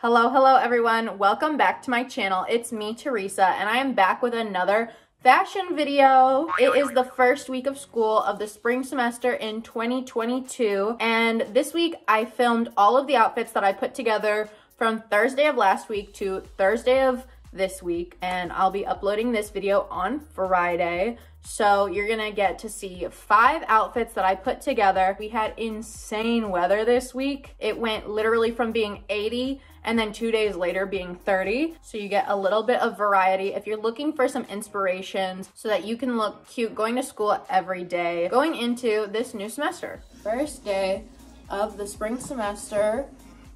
Hello, hello everyone. Welcome back to my channel. It's me, Teresa, and I am back with another fashion video. It is the first week of school of the spring semester in 2022, and this week I filmed all of the outfits that I put together from Thursday of last week to Thursday of this week, and I'll be uploading this video on Friday. So you're gonna get to see 5 outfits that I put together. We had insane weather this week. It went literally from being 80 and then 2 days later being 30. So you get a little bit of variety if you're looking for some inspirations so that you can look cute going to school every day, going into this new semester. First day of the spring semester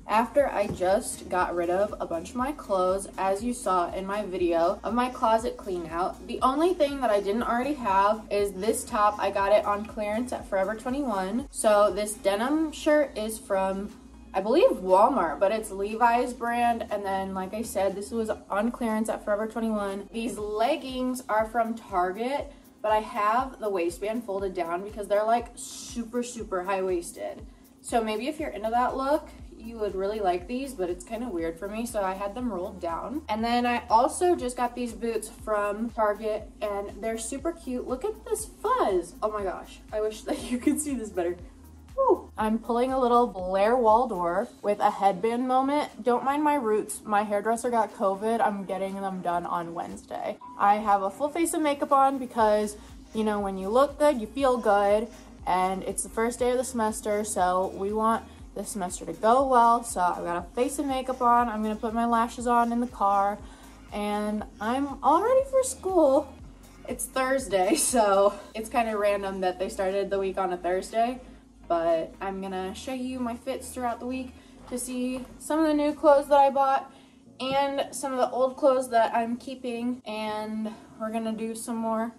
after I just got rid of a bunch of my clothes, as you saw in my video of my closet clean out. The only thing that I didn't already have is this top. I got it on clearance at Forever 21. So this denim shirt is from, I believe, Walmart, but it's Levi's brand. And then, like I said, this was on clearance at Forever 21. These leggings are from Target, but I have the waistband folded down because they're like super, super high-waisted. So maybe if you're into that look, you would really like these, but it's kind of weird for me, so I had them rolled down. And then I also just got these boots from Target, and they're super cute. Look at this fuzz. Oh my gosh, I wish that you could see this better. Woo. I'm pulling a little Blair Waldorf with a headband moment. Don't mind my roots. My hairdresser got COVID. I'm getting them done on Wednesday. I have a full face of makeup on because, you know, when you look good, you feel good, and it's the first day of the semester, so we want this semester to go well. So I've got a face and makeup on. I'm gonna put my lashes on in the car, and I'm all ready for school. It's Thursday, so it's kind of random that they started the week on a Thursday, but I'm gonna show you my fits throughout the week to see some of the new clothes that I bought and some of the old clothes that I'm keeping, and we're gonna do some more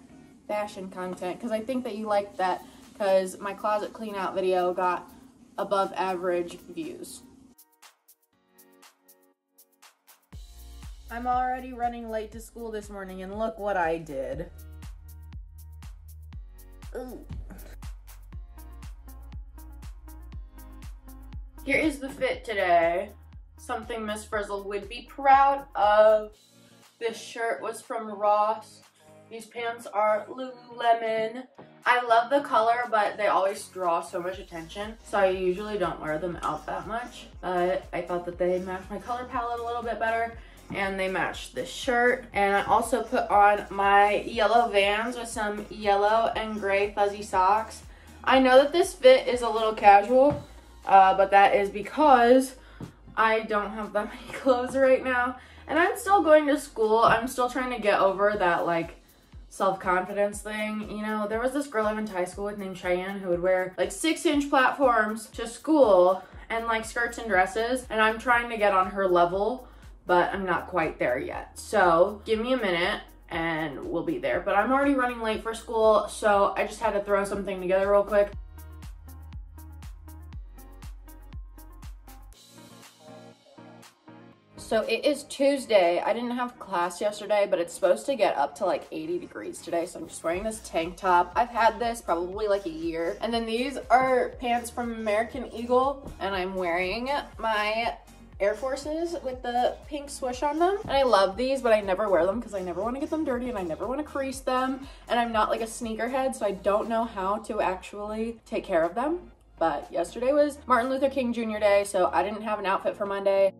fashion content because I think that you liked that, because my closet clean out video got above average views. I'm already running late to school this morning, and look what I did. Ooh. Here is the fit today. Something Miss Frizzle would be proud of. This shirt was from Ross. These pants are Lululemon. I love the color, but they always draw so much attention, so I usually don't wear them out that much. But I thought that they matched my color palette a little bit better, and they matched this shirt. And I also put on my yellow Vans with some yellow and gray fuzzy socks. I know that this fit is a little casual, but that is because I don't have that many clothes right now. And I'm still going to school. I'm still trying to get over that, like, self-confidence thing. You know, there was this girl I went to high school with named Cheyenne who would wear like 6-inch platforms to school and like skirts and dresses, and I'm trying to get on her level, but I'm not quite there yet. So give me a minute and we'll be there, but I'm already running late for school, so I just had to throw something together real quick. So it is Tuesday. I didn't have class yesterday, but it's supposed to get up to like 80 degrees today, so I'm just wearing this tank top. I've had this probably like a year. And then these are pants from American Eagle, and I'm wearing my Air Forces with the pink swoosh on them. And I love these, but I never wear them because I never want to get them dirty and I never want to crease them. And I'm not like a sneakerhead, so I don't know how to actually take care of them. But yesterday was Martin Luther King Jr. day, so I didn't have an outfit for Monday.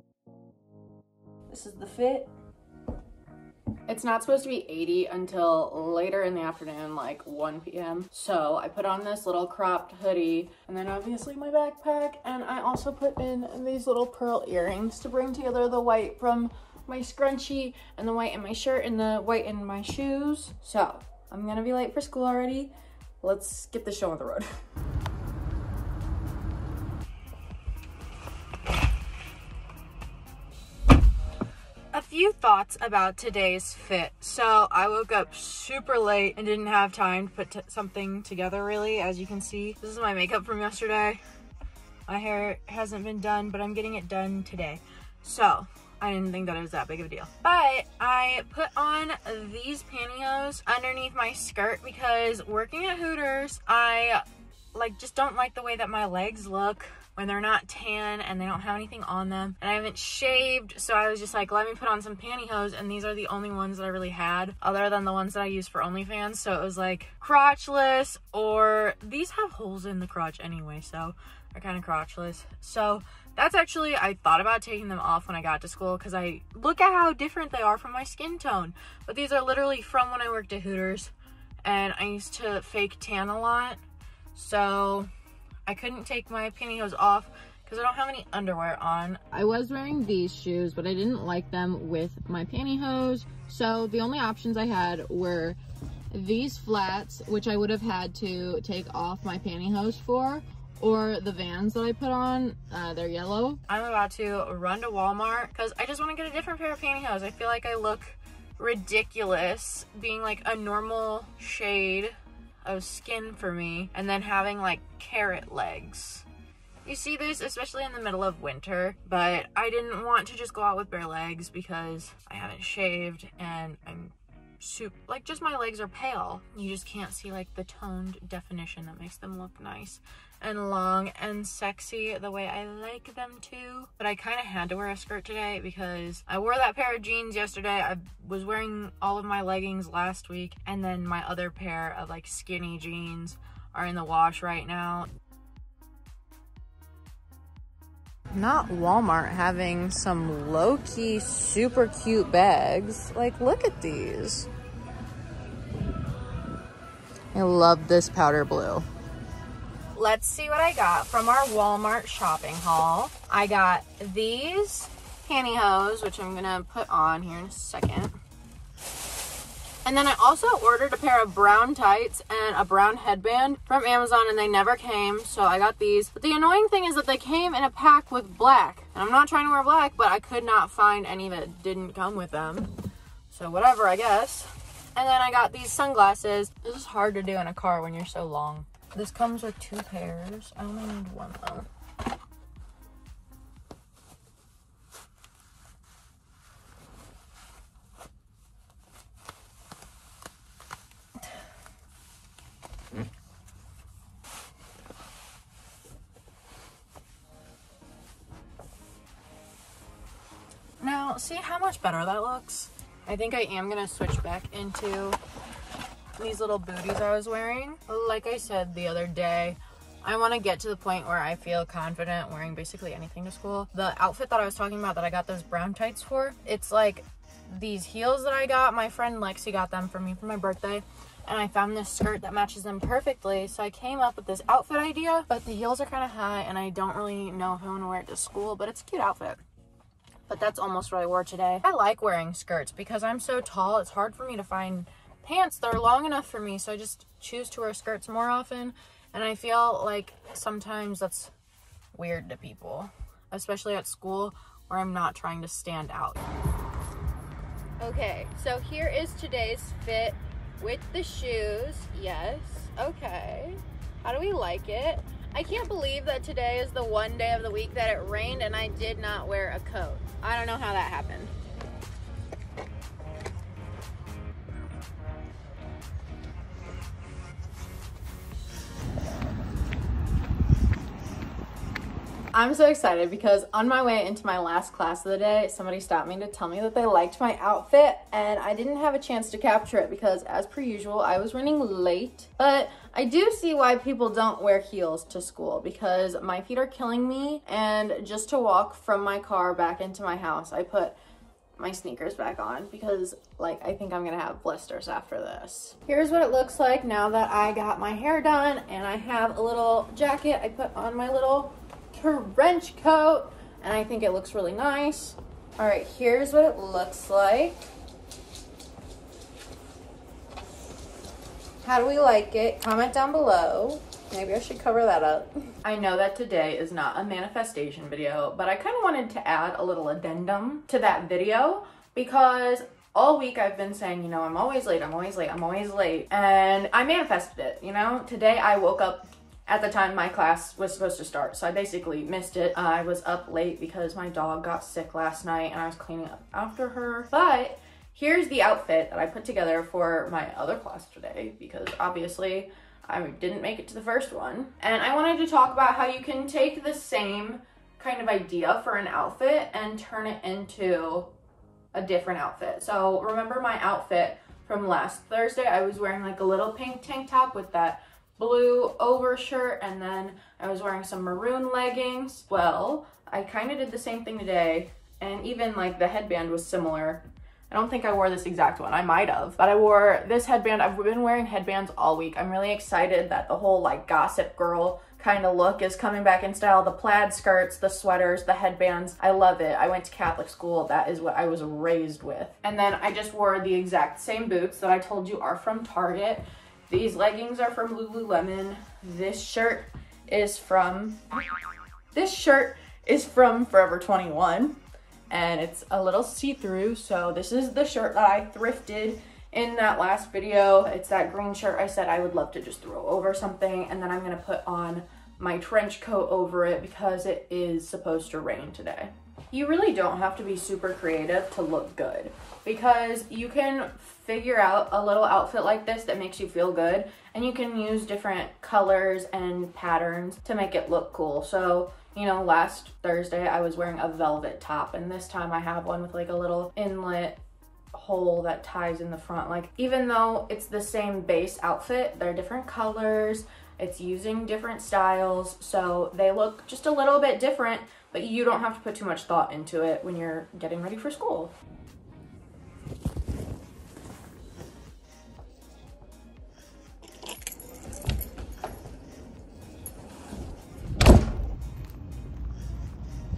This is the fit. It's not supposed to be 80 until later in the afternoon, like 1 p.m. So I put on this little cropped hoodie, and then obviously my backpack, and I also put in these little pearl earrings to bring together the white from my scrunchie and the white in my shirt and the white in my shoes. So I'm gonna be late for school already. Let's get the show on the road. A few thoughts about today's fit. So I woke up super late and didn't have time to put something together really, as you can see. This is my makeup from yesterday. My hair hasn't been done, but I'm getting it done today. So I didn't think that it was that big of a deal. But I put on these pantyhose underneath my skirt because working at Hooters, I like just don't like the way that my legs look. when they're not tan and they don't have anything on them. And I haven't shaved, so I was just like, let me put on some pantyhose, and these are the only ones that I really had other than the ones that I used for OnlyFans. So it was like crotchless, or these have holes in the crotch anyway, so they're kind of crotchless. So that's actually, I thought about taking them off when I got to school because I look at how different they are from my skin tone. But these are literally from when I worked at Hooters, and I used to fake tan a lot, so I couldn't take my pantyhose off because I don't have any underwear on. I was wearing these shoes, but I didn't like them with my pantyhose, so the only options I had were these flats, which I would have had to take off my pantyhose for, or the Vans that I put on. They're yellow. I'm about to run to Walmart because I just want to get a different pair of pantyhose. I feel like I look ridiculous being like a normal shade of skin for me and then having like carrot legs. You see this especially in the middle of winter, but I didn't want to just go out with bare legs because I haven't shaved and I'm super, like, just my legs are pale. You just can't see like the toned definition that makes them look nice and long and sexy the way I like them to. But I kind of had to wear a skirt today because I wore that pair of jeans yesterday. I was wearing all of my leggings last week, and then my other pair of like skinny jeans are in the wash right now. Not Walmart having some low-key super cute bags. Like, look at these. I love this powder blue. Let's see what I got from our Walmart shopping haul. I got these pantyhose, which I'm gonna put on here in a second. And then I also ordered a pair of brown tights and a brown headband from Amazon, and they never came, so I got these. But the annoying thing is that they came in a pack with black, and I'm not trying to wear black, but I could not find any that didn't come with them. So whatever, I guess. And then I got these sunglasses. This is hard to do in a car when you're so long. This comes with two pairs. I only need one though. Now, see how much better that looks? I think I am gonna switch back into these little booties I was wearing. Like I said the other day, I want to get to the point where I feel confident wearing basically anything to school. The outfit that I was talking about that I got those brown tights for, it's like these heels that I got. My friend Lexi got them for me for my birthday, and I found this skirt that matches them perfectly, so I came up with this outfit idea. But the heels are kind of high, and I don't really know if I want to wear it to school, but it's a cute outfit. But that's almost what I wore today. I like wearing skirts because I'm so tall, it's hard for me to find pants that are long enough for me, so I just choose to wear skirts more often. And I feel like sometimes that's weird to people, especially at school where I'm not trying to stand out. Okay, so here is today's fit with the shoes. Yes, okay, how do we like it? I can't believe that today is the one day of the week that it rained and I did not wear a coat. I don't know how that happened. I'm so excited because on my way into my last class of the day, somebody stopped me to tell me that they liked my outfit, and I didn't have a chance to capture it because, as per usual, I was running late. But I do see why people don't wear heels to school because my feet are killing me, and just to walk from my car back into my house, I put my sneakers back on because, like, I think I'm gonna have blisters after this. Here's what it looks like now that I got my hair done, and I have a little jacket. I put on my little trench coat, and I think it looks really nice. All right, here's what it looks like. How do we like it? Comment down below. Maybe I should cover that up. I know that today is not a manifestation video, but I kind of wanted to add a little addendum to that video because all week I've been saying, you know, I'm always late, I'm always late, I'm always late, and I manifested it, you know? Today I woke up at the time my class was supposed to start, so I basically missed it. I was up late because my dog got sick last night and I was cleaning up after her. But here's the outfit that I put together for my other class today because obviously I didn't make it to the first one. And I wanted to talk about how you can take the same kind of idea for an outfit and turn it into a different outfit. So remember my outfit from last Thursday? I was wearing like a little pink tank top with that blue overshirt, and then I was wearing some maroon leggings. Well, I kind of did the same thing today, and even like the headband was similar. I don't think I wore this exact one. I might have, but I wore this headband. I've been wearing headbands all week. I'm really excited that the whole like Gossip Girl kind of look is coming back in style. The plaid skirts, the sweaters, the headbands. I love it. I went to Catholic school. That is what I was raised with. And then I just wore the exact same boots that I told you are from Target. These leggings are from Lululemon. This shirt is from Forever 21. And it's a little see-through. So this is the shirt that I thrifted in that last video. It's that green shirt I said I would love to just throw over something, and then I'm gonna put on my trench coat over it because it is supposed to rain today. You really don't have to be super creative to look good, because you can figure out a little outfit like this that makes you feel good, and you can use different colors and patterns to make it look cool. So, you know, last Thursday I was wearing a velvet top, and this time I have one with like a little inlet hole that ties in the front. Like, even though it's the same base outfit, they're different colors, it's using different styles, so they look just a little bit different, but you don't have to put too much thought into it when you're getting ready for school.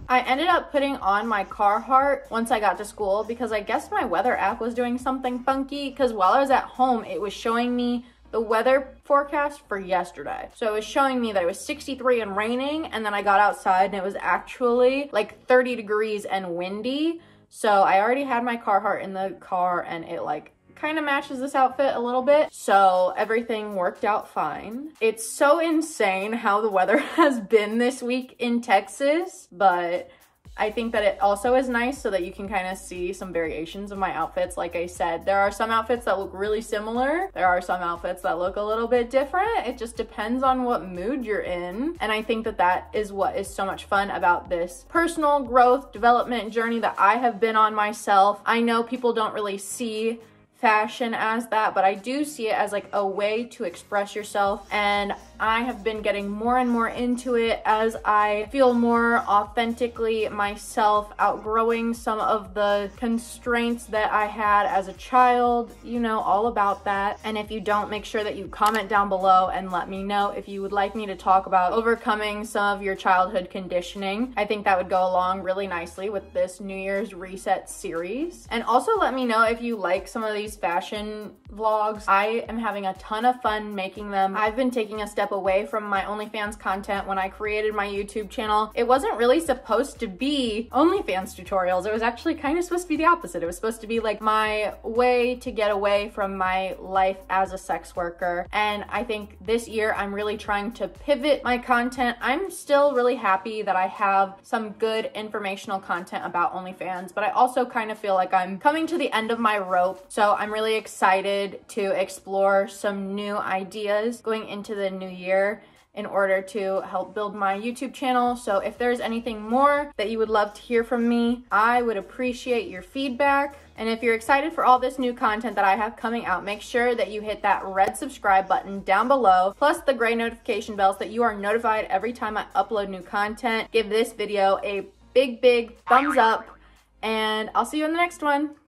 I ended up putting on my Carhartt once I got to school because I guess my weather app was doing something funky, because while I was at home, it was showing me the weather forecast for yesterday. So it was showing me that it was 63 and raining, and then I got outside and it was actually like 30 degrees and windy. So I already had my Carhartt in the car, and it like kind of matches this outfit a little bit, so everything worked out fine. It's so insane how the weather has been this week in Texas, but I think that it also is nice so that you can kind of see some variations of my outfits. Like I said, there are some outfits that look really similar. There are some outfits that look a little bit different. It just depends on what mood you're in. And I think that that is what is so much fun about this personal growth development journey that I have been on myself. I know people don't really see fashion as that, but I do see it as like a way to express yourself, and I have been getting more and more into it as I feel more authentically myself, outgrowing some of the constraints that I had as a child. You know all about that, and if you don't, make sure that you comment down below and let me know if you would like me to talk about overcoming some of your childhood conditioning. I think that would go along really nicely with this New Year's Reset series. And also let me know if you like some of these fashion vlogs. I am having a ton of fun making them. I've been taking a step away from my OnlyFans content. When I created my YouTube channel, it wasn't really supposed to be OnlyFans tutorials. It was actually kind of supposed to be the opposite. It was supposed to be like my way to get away from my life as a sex worker. And I think this year I'm really trying to pivot my content. I'm still really happy that I have some good informational content about OnlyFans, but I also kind of feel like I'm coming to the end of my rope. So I'm really excited to explore some new ideas going into the new year in order to help build my YouTube channel. So if there's anything more that you would love to hear from me, I would appreciate your feedback. And if you're excited for all this new content that I have coming out, make sure that you hit that red subscribe button down below, plus the gray notification bell so that you are notified every time I upload new content. Give this video a big, big thumbs up, and I'll see you in the next one.